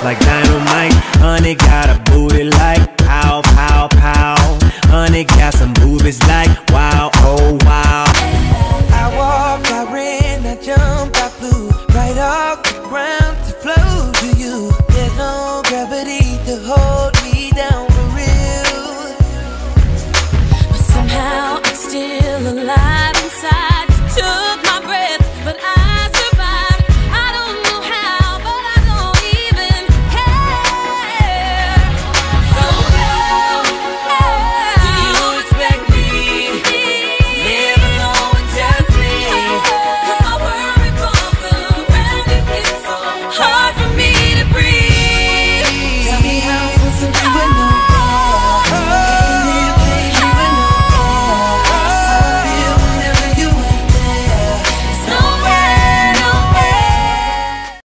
just like dynamite. Honey got a booty like pow, pow, pow. Honey got some boobies like wow, oh wow. I walked, I ran, I jumped, I flew right off the ground to flow to you. There's no gravity to hold